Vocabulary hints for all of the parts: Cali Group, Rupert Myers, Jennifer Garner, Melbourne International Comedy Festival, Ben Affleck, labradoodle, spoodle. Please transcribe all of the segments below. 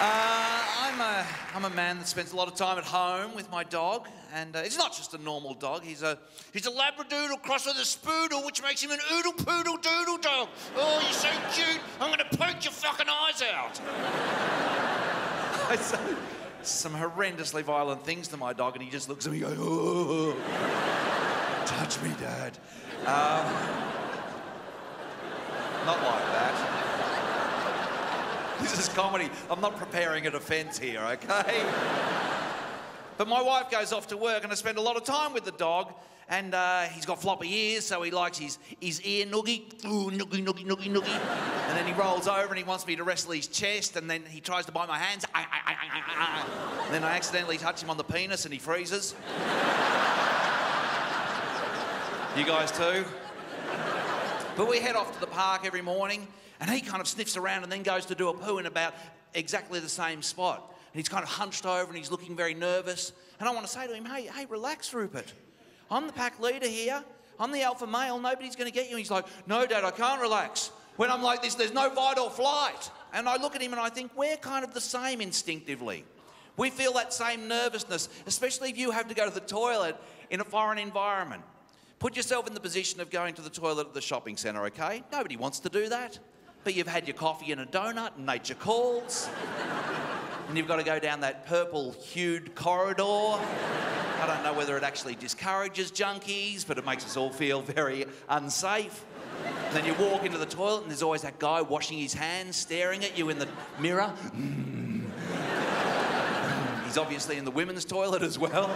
I'm a man that spends a lot of time at home with my dog, and he's not just a normal dog. He's a labradoodle crossed with a spoodle, which makes him an oodle poodle doodle dog. Oh, you're so cute! I'm gonna poke your fucking eyes out. I say some horrendously violent things to my dog, and he just looks at me, and goes, "Oh, touch me, Dad." Not like that. This is comedy. I'm not preparing a defence here, okay? But my wife goes off to work and I spend a lot of time with the dog, and he's got floppy ears, so he likes his ear noogie. Ooh, noogie, noogie, noogie, noogie. And then he rolls over and he wants me to wrestle his chest, and then he tries to bite my hands. And then I accidentally touch him on the penis and he freezes. You guys too? But we head off to the park every morning, and he kind of sniffs around and then goes to do a poo in about exactly the same spot. And he's kind of hunched over and he's looking very nervous. And I want to say to him, hey, relax, Rupert. I'm the pack leader here. I'm the alpha male. Nobody's going to get you. And he's like, no, Dad, I can't relax. When I'm like this, there's no fight or flight. And I look at him and I think, we're kind of the same instinctively. We feel that same nervousness, especially if you have to go to the toilet in a foreign environment. Put yourself in the position of going to the toilet at the shopping centre, okay? Nobody wants to do that. But you've had your coffee and a donut, and nature calls. And you've got to go down that purple-hued corridor. I don't know whether it actually discourages junkies, but it makes us all feel very unsafe. And then you walk into the toilet, and there's always that guy washing his hands, staring at you in the mirror. He's obviously in the women's toilet as well.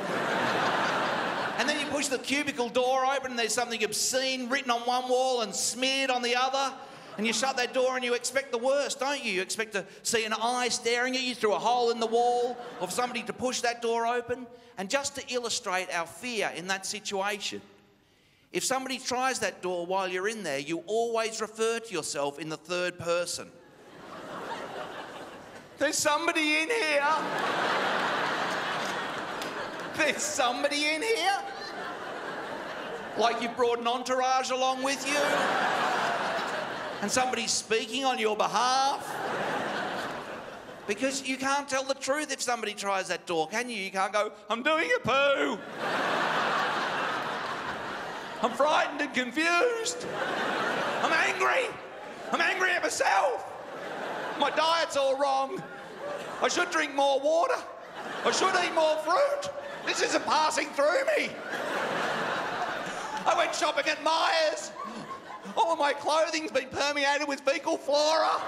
And then you push the cubicle door open, and there's something obscene written on one wall and smeared on the other. And you shut that door and you expect the worst, don't you? You expect to see an eye staring at you through a hole in the wall, or for somebody to push that door open. And just to illustrate our fear in that situation, if somebody tries that door while you're in there, you always refer to yourself in the third person. There's somebody in here. There's somebody in here. Like you've brought an entourage along with you. And somebody's speaking on your behalf. Because you can't tell the truth if somebody tries that door, can you? You can't go, I'm doing a poo. I'm frightened and confused. I'm angry. I'm angry at myself. My diet's all wrong. I should drink more water. I should eat more fruit. This isn't passing through me. I went shopping at Myers. All my clothing's been permeated with fecal flora.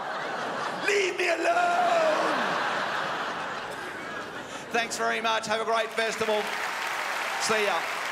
Leave me alone! Thanks very much. Have a great festival. See ya.